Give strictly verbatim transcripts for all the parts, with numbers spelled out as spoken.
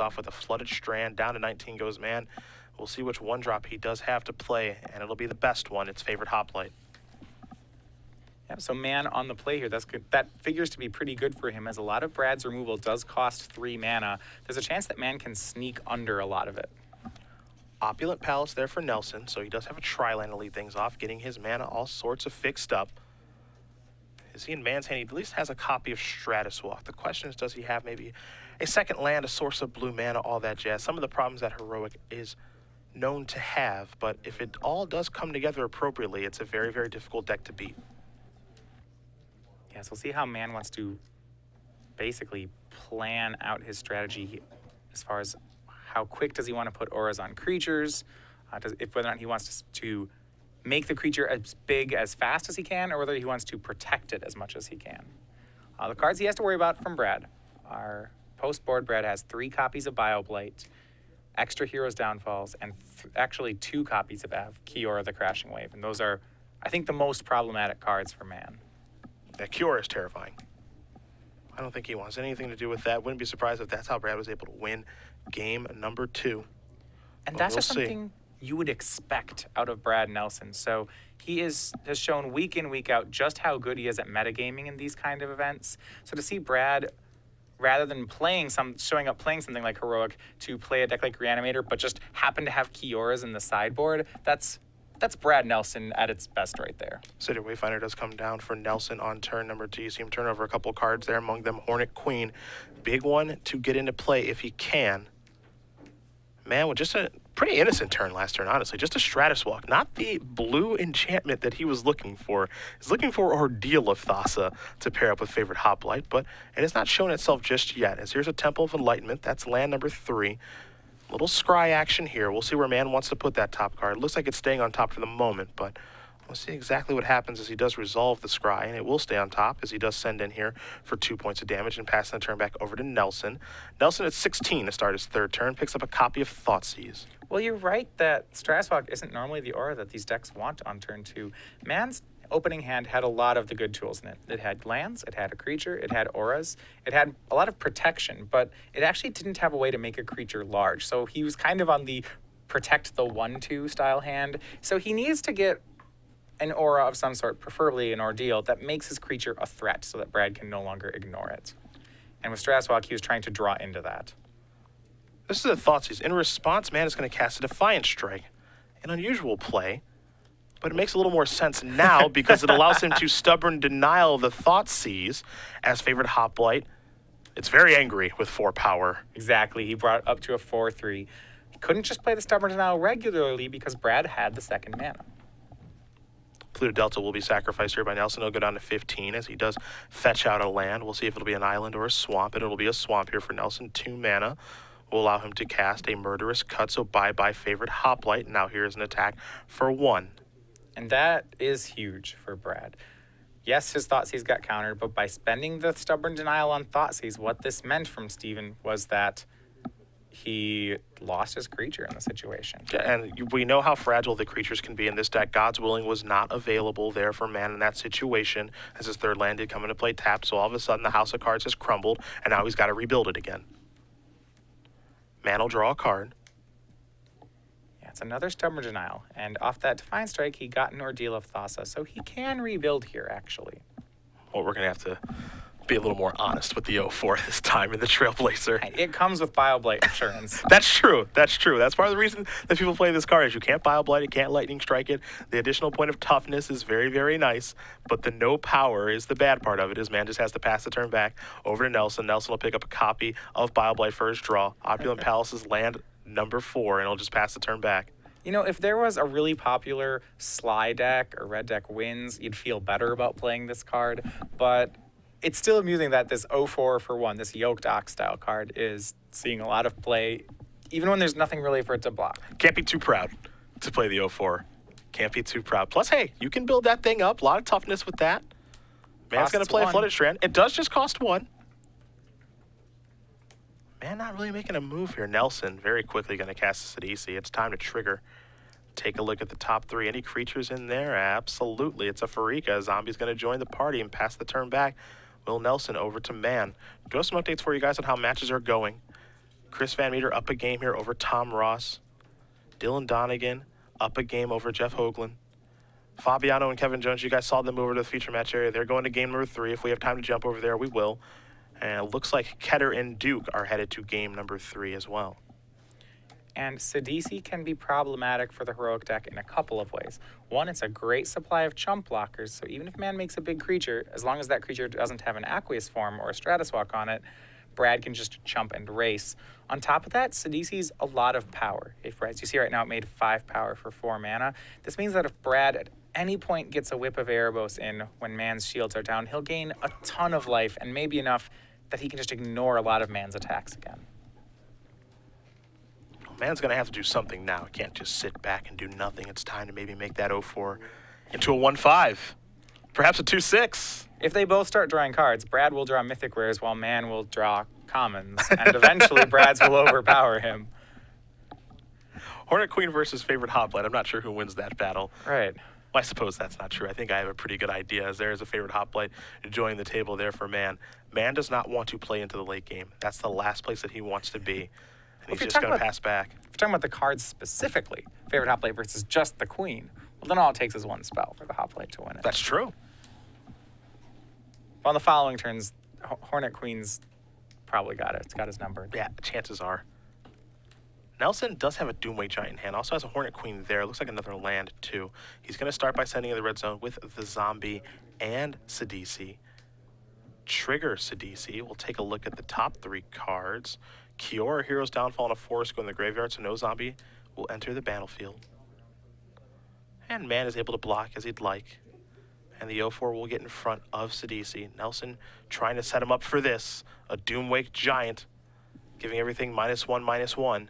off with a Flooded Strand. Down to nineteen goes Mann. We'll see which one drop he does have to play, and it'll be the best one. It's Favorite Hoplite. Yeah, so Mann on the play here. That's good. That figures to be pretty good for him, as a lot of Brad's removal does cost three mana. There's a chance that Mann can sneak under a lot of it. Opulent Palace there for Nelson, so he does have a tri-land to lead things off, getting his mana all sorts of fixed up. Is he in Mann's hand? He at least has a copy of Stratoswath. The question is, does he have maybe a second land, a source of blue mana, all that jazz? Some of the problems that Heroic is known to have, but if it all does come together appropriately, it's a very, very difficult deck to beat. Yeah, so we'll see how Mann wants to basically plan out his strategy as far as how quick does he want to put auras on creatures, uh, does, if whether or not he wants to, to make the creature as big as fast as he can, or whether he wants to protect it as much as he can. Uh, the cards he has to worry about from Brad are post-board. Brad has three copies of Bio Blight, extra Heroes Downfalls, and th actually two copies of Av, Kiora the Crashing Wave, and those are, I think, the most problematic cards for Mann. Yeah, Kiora is terrifying. I don't think he wants anything to do with that. Wouldn't be surprised if that's how Brad was able to win game number two. And but that's we'll just something see. you would expect out of Brad Nelson. So he is has shown week in, week out just how good he is at metagaming in these kind of events. So to see Brad, rather than playing some, showing up playing something like Heroic, to play a deck like Reanimator, but just happen to have Kioras in the sideboard, that's that's Brad Nelson at its best right there. Sidisi Wayfinder does come down for Nelson on turn number two. You see him turn over a couple cards there, among them Hornet Queen. Big one to get into play if he can. Mann with just a pretty innocent turn last turn, honestly. Just a Stratoswalk, not the blue enchantment that he was looking for. He's looking for Ordeal of Thassa to pair up with Favorite Hoplite, but it has not shown itself just yet, as here's a Temple of Enlightenment. That's land number three. Little scry action here. We'll see where Mann wants to put that top card. Looks like it's staying on top for the moment, but we'll see exactly what happens as he does resolve the scry, and it will stay on top as he does send in here for two points of damage and passing the turn back over to Nelson. Nelson at sixteen to start his third turn, picks up a copy of Thoughtseize. Well, you're right that Stratoswath isn't normally the aura that these decks want on turn two. Mann's opening hand had a lot of the good tools in it. It had lands, it had a creature, it had auras, it had a lot of protection, but it actually didn't have a way to make a creature large. So he was kind of on the protect the one two style hand. So he needs to get an aura of some sort, preferably an ordeal, that makes his creature a threat so that Brad can no longer ignore it. And with Stratoswath, he was trying to draw into that. This is a Thoughtseize. In response, Mann is going to cast a Defiant Strike, an unusual play. But it makes a little more sense now because it allows him to stubborn denial the Thoughtseize as Favorite Hoplite. It's very angry with four power. Exactly. He brought it up to a four three. He couldn't just play the stubborn denial regularly because Brad had the second mana. Pluto Delta will be sacrificed here by Nelson. He'll go down to fifteen as he does fetch out a land. We'll see if it'll be an island or a swamp, and it'll be a swamp here for Nelson. Two mana will allow him to cast a Murderous Cut, so bye-bye Favorite Hoplite. Now here's an attack for one. And that is huge for Brad. Yes, his Thoughtseize got countered, but by spending the Stubborn Denial on Thoughtseize, what this meant from Steven was that he lost his creature in the situation. Yeah, and we know how fragile the creatures can be in this deck. Gods Willing was not available there for Mann in that situation, as his third land did come into play tapped, so all of a sudden the house of cards has crumbled, and now he's got to rebuild it again. Mann will draw a card. That's another Stubborn Denial, and off that Defiant Strike, he got an Ordeal of Thassa, so he can rebuild here, actually. Well, we're going to have to be a little more honest with the oh four this time in the Trailblazer. And it comes with Bile Blight insurance. That's true. That's true. That's part of the reason that people play this card, is you can't Bile Blight, you can't Lightning Strike it. The additional point of toughness is very, very nice, but the no power is the bad part of it, is Mann just has to pass the turn back over to Nelson. Nelson will pick up a copy of Bile Blight for his draw. Opulent Palace's land number four, and I'll just pass the turn back. You know, if there was a really popular Sly deck or Red deck wins, you'd feel better about playing this card, but it's still amusing that this oh four for one, this Yoked Ox style card, is seeing a lot of play, even when there's nothing really for it to block. Can't be too proud to play the oh four. Can't be too proud. Plus, hey, you can build that thing up. A lot of toughness with that. Man's going to play a Flooded Strand. It does just cost one. Mann not really making a move here. Nelson very quickly going to cast a Sidisi. It's time to trigger. Take a look at the top three. Any creatures in there? Absolutely. It's a Farika. Zombie's going to join the party and pass the turn back. Will Nelson over to Mann. Do have some updates for you guys on how matches are going. Chris Van Meter up a game here over Tom Ross. Dylan Donegan up a game over Jeff Hoagland. Fabiano and Kevin Jones, you guys saw them over to the feature match area. They're going to game number three. If we have time to jump over there, we will. And it looks like Ketter and Duke are headed to game number three as well. And Sidisi can be problematic for the heroic deck in a couple of ways. One, it's a great supply of chump blockers, so even if man makes a big creature, as long as that creature doesn't have an Aqueous Form or a Stratoswath on it, Brad can just chump and race. On top of that, Sidisi's a lot of power. If, as you see right now, it made five power for four mana. This means that if Brad at any point gets a Whip of Erebos in when man's shields are down, he'll gain a ton of life and maybe enough that he can just ignore a lot of man's attacks again. Man's going to have to do something now. He can't just sit back and do nothing. It's time to maybe make that oh four into a one five, perhaps a two six. If they both start drawing cards, Brad will draw mythic rares while man will draw commons, and eventually Brad's will overpower him. Hornet Queen versus Favorite Hoplite. I'm not sure who wins that battle. Right. Well, I suppose that's not true. I think I have a pretty good idea, as there is a Favorite Hoplite joining the table there for man. Man does not want to play into the late game. That's the last place that he wants to be. Well, he's just going to pass back. If you're talking about the cards specifically, Favorite Hoplite versus just the Queen, well, then all it takes is one spell for the Hoplite to win it. That's true. Well, on the following turns, Hornet Queen's probably got it. It's got his number. Yeah, chances are. Nelson does have a Doomwake Giant in hand. Also has a Hornet Queen there. Looks like another land, too. He's going to start by sending in the red zone with the Zombie and Sidisi. Trigger Sidisi. We'll take a look at the top three cards. Kiora, Hero's Downfall, and a Forest go in the graveyard, so no zombie will enter the battlefield. And man is able to block as he'd like. And the oh four will get in front of Sidisi. Nelson trying to set him up for this. A Doomwake Giant, giving everything minus one, minus one.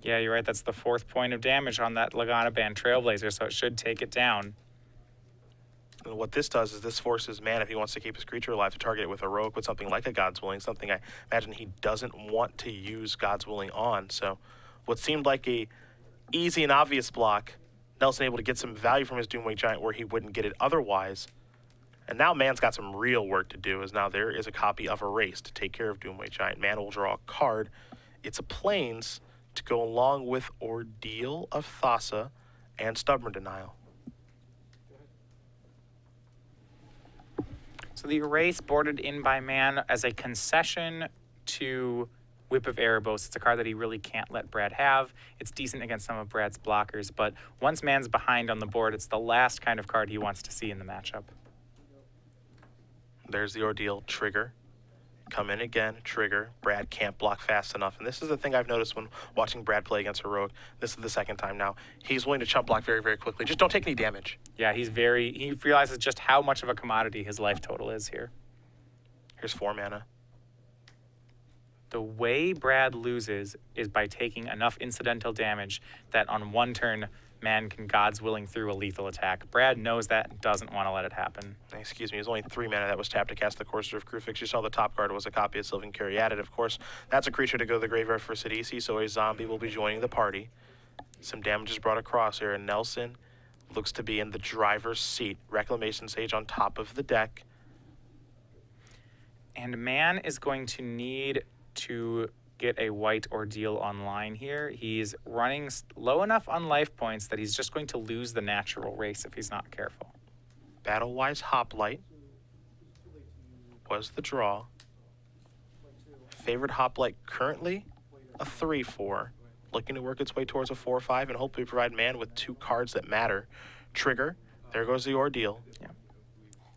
Yeah, you're right. That's the fourth point of damage on that Lagana Band Trailblazer, so it should take it down. And what this does is this forces man, if he wants to keep his creature alive, to target it with heroic, with something like a God's Willing, something I imagine he doesn't want to use God's Willing on. So what seemed like a easy and obvious block, Nelson able to get some value from his Doomwake Giant where he wouldn't get it otherwise. And now man's got some real work to do, as now there is a copy of Erase to take care of Doomwake Giant. Man will draw a card. It's a Plains to go along with Ordeal of Thassa and Stubborn Denial. So the Erase boarded in by man as a concession to Whip of Erebos. It's a card that he really can't let Brad have. It's decent against some of Brad's blockers, but once man's behind on the board, it's the last kind of card he wants to see in the matchup. There's the Ordeal trigger. Come in again, trigger. Brad can't block fast enough. And this is the thing I've noticed when watching Brad play against Heroic. This is the second time now. He's willing to chump block very, very quickly. Just don't take any damage. Yeah, he's very, he realizes just how much of a commodity his life total is here. Here's four mana. The way Brad loses is by taking enough incidental damage that on one turn, man can God's Willing through a lethal attack. Brad knows that and doesn't want to let it happen. Excuse me, it was only three mana that was tapped to cast the Courser of Kruphix. You saw the top card was a copy of Sylvan Caryatid, of course. That's a creature to go to the graveyard for Sidisi, so a zombie will be joining the party. Some damage is brought across here, and Nelson looks to be in the driver's seat. Reclamation Sage on top of the deck. And man is going to need to get a white Ordeal online here. He's running low enough on life points that he's just going to lose the natural race if he's not careful. Battlewise Hoplite was the draw. Favorite Hoplite currently a three four, looking to work its way towards a four five and hopefully provide man with two cards that matter. Trigger, there goes the Ordeal. Yeah.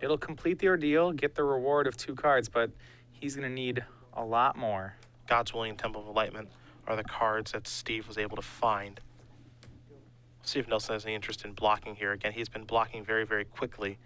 It'll complete the Ordeal, get the reward of two cards, but he's going to need a lot more. God's Willing and Temple of Enlightenment are the cards that Steve was able to find. We'll see if Nelson has any interest in blocking here. Again, he's been blocking very, very quickly.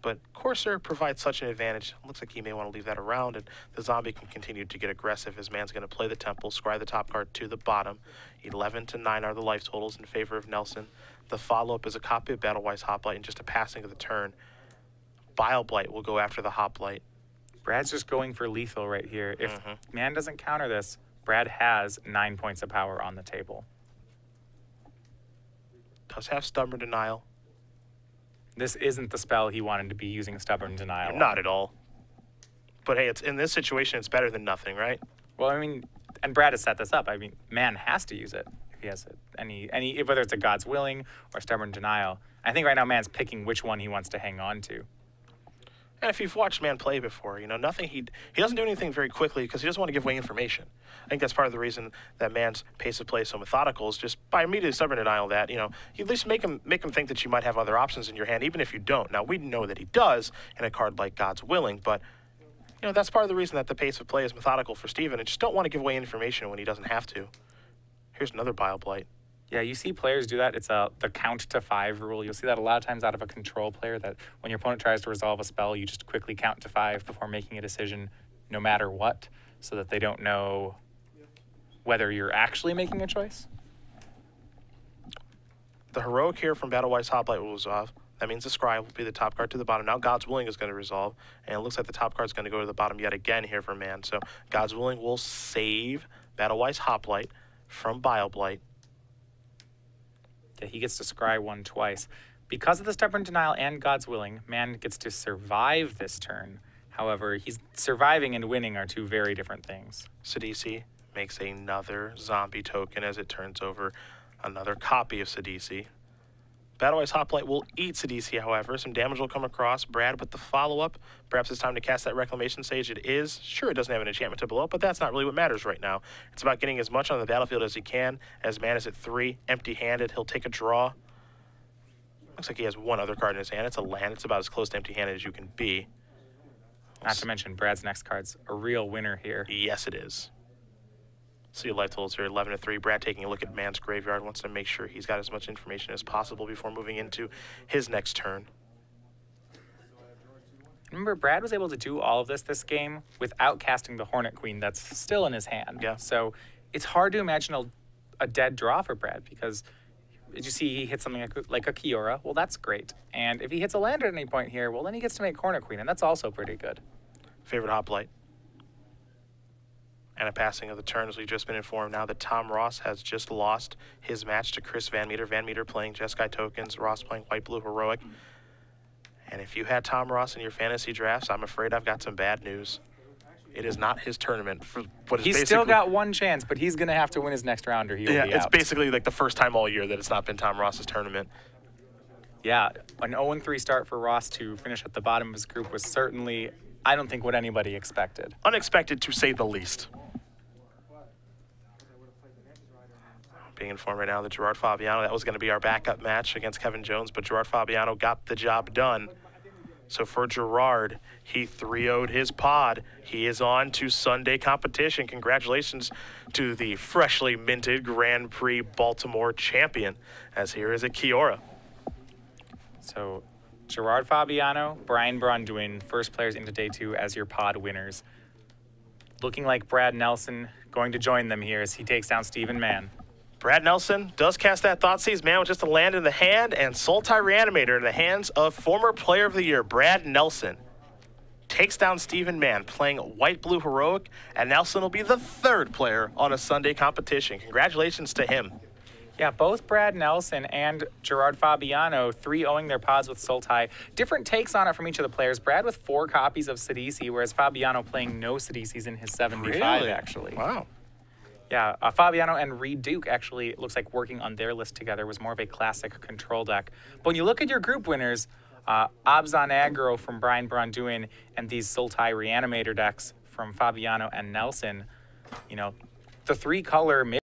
But Courser provides such an advantage. Looks like he may want to leave that around, and the zombie can continue to get aggressive as man's going to play the temple, scry the top card to the bottom. eleven to nine are the life totals in favor of Nelson. The follow-up is a copy of Battlewise Hoplite and just a passing of the turn. Bile Blight will go after the Hoplite. Brad's just going for lethal right here. If mm-hmm. man doesn't counter this, Brad has nine points of power on the table. Does have Stubborn Denial. This isn't the spell he wanted to be using Stubborn Denial. Not at all. But hey, it's in this situation, it's better than nothing, right? Well, I mean, and Brad has set this up. I mean, man has to use it if he has it. Any, any, whether it's a God's Willing or Stubborn Denial. I think right now Man's picking which one he wants to hang on to. And if you've watched Man play before, you know, nothing he he doesn't do anything very quickly because he doesn't want to give away information. I think that's part of the reason that Man's pace of play is so methodical, is just by immediately Stubborn Denial that, you know, you at least make him make him think that you might have other options in your hand, even if you don't. Now, we know that he does in a card like God's Willing, but, you know, that's part of the reason that the pace of play is methodical for Steven, and just don't want to give away information when he doesn't have to. Here's another Bile Blight. Yeah, you see players do that. It's a, the count to five rule. You'll see that a lot of times out of a control player, that when your opponent tries to resolve a spell, you just quickly count to five before making a decision, no matter what, so that they don't know whether you're actually making a choice. The heroic here from Battlewise Hoplite will resolve. That means the Scry will be the top card to the bottom. Now God's Willing is going to resolve, and it looks like the top card is going to go to the bottom yet again here for Man. So God's Willing will save Battlewise Hoplite from Bile Blight. Yeah, he gets to scry one twice. Because of the Stubborn Denial and God's Willing, Man gets to survive this turn. However, he's surviving and winning are two very different things. Sidisi makes another zombie token as it turns over another copy of Sidisi. Battlewise Hoplite will eat Sidisi, however. Some damage will come across. Brad with the follow-up. Perhaps it's time to cast that Reclamation Sage. It is. Sure, it doesn't have an enchantment to blow up, but that's not really what matters right now. It's about getting as much on the battlefield as he can. As Man is at three, empty-handed. He'll take a draw. Looks like he has one other card in his hand. It's a land. It's about as close to empty-handed as you can be. Not to mention, Brad's next card's a real winner here. Yes, it is. So your life totals are eleven to three. Brad taking a look at Man's graveyard, wants to make sure he's got as much information as possible before moving into his next turn. Remember, Brad was able to do all of this this game without casting the Hornet Queen that's still in his hand. Yeah. So it's hard to imagine a, a dead draw for Brad, because did you see he hits something like, like a Kiora? Well, that's great. And if he hits a land at any point here, well, then he gets to make Hornet Queen, and that's also pretty good. Favorite Hoplite. And a passing of the turn, as we've just been informed now that Tom Ross has just lost his match to Chris Van Meter. Van Meter playing Jeskai Tokens, Ross playing White Blue Heroic. And if you had Tom Ross in your fantasy drafts, I'm afraid I've got some bad news. It is not his tournament. For what is he's still got one chance, but he's going to have to win his next round or he will yeah, be out. Yeah, it's basically like the first time all year that it's not been Tom Ross's tournament. Yeah, an oh and three start for Ross to finish at the bottom of his group was certainly, I don't think, what anybody expected. Unexpected, to say the least. Being informed right now that Gerard Fabiano, that was going to be our backup match against Kevin Jones, but Gerard Fabiano got the job done. So for Gerard, he three oh'd his pod. He is on to Sunday competition. Congratulations to the freshly minted Grand Prix Baltimore champion, as here is a Kiora. So Gerard Fabiano, Brian Bronduin, first players into day two as your pod winners. Looking like Brad Nelson going to join them here as he takes down Steven Mann. Brad Nelson does cast that Thoughtseize. Man with just a land in the hand, and Sultai Reanimator in the hands of former Player of the Year, Brad Nelson. Takes down Steven Mann, playing White-Blue Heroic, and Nelson will be the third player on a Sunday competition. Congratulations to him. Yeah, both Brad Nelson and Gerard Fabiano three oh'ing their pods with Sultai. Different takes on it from each of the players. Brad with four copies of Sidisi, whereas Fabiano playing no Sidisis in his seventy-five, really? Actually. Wow. Yeah, uh, Fabiano and Reed Duke actually, it looks like working on their list together was more of a classic control deck. But when you look at your group winners, uh, Abzan Agro from Brian Bronduin and these Sultai Reanimator decks from Fabiano and Nelson, you know, the three color mid